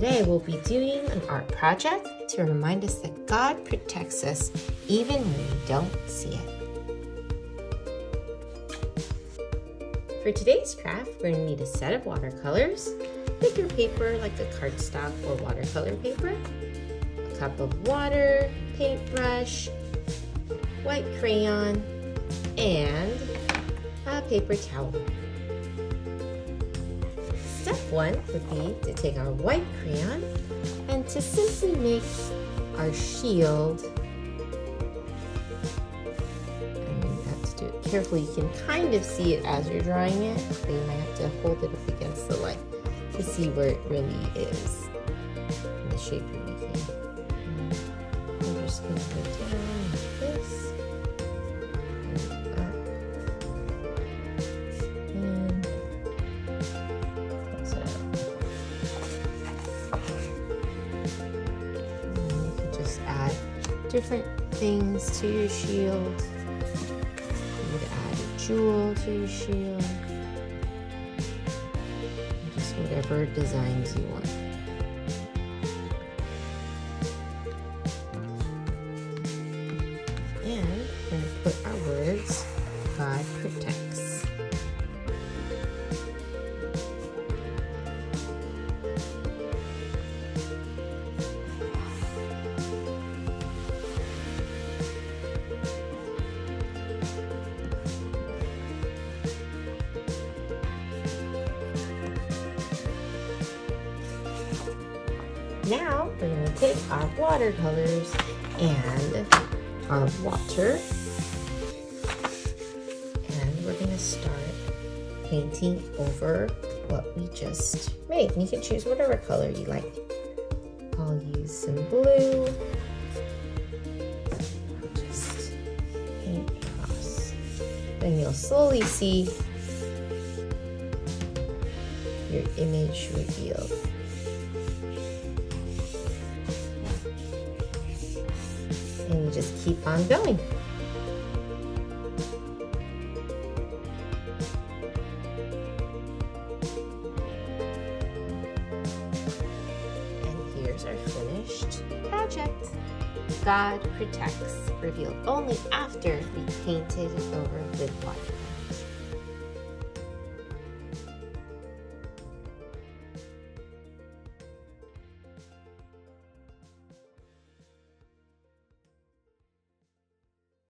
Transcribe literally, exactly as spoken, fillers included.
Today we'll be doing an art project to remind us that God protects us even when we don't see it. For today's craft, we're going to need a set of watercolors, thicker paper like a cardstock or watercolor paper, a cup of water, paintbrush, white crayon, and a paper towel. Step one would be to take our white crayon and to simply make our shield. And you have to do it carefully. You can kind of see it as you're drawing it, but you might have to hold it up against the light to see where it really is in the shape you're making. We're just going to go down like this. Different things to your shield. You would add a jewel to your shield. Just whatever designs you want. And we're going to put our words, God protects. Now we're going to take our watercolors and our water, and we're going to start painting over what we just made. And you can choose whatever color you like. I'll use some blue. Just paint across. Then you'll slowly see your image revealed. And you just keep on going. And here's our finished project. God protects, revealed only after we painted it over with water.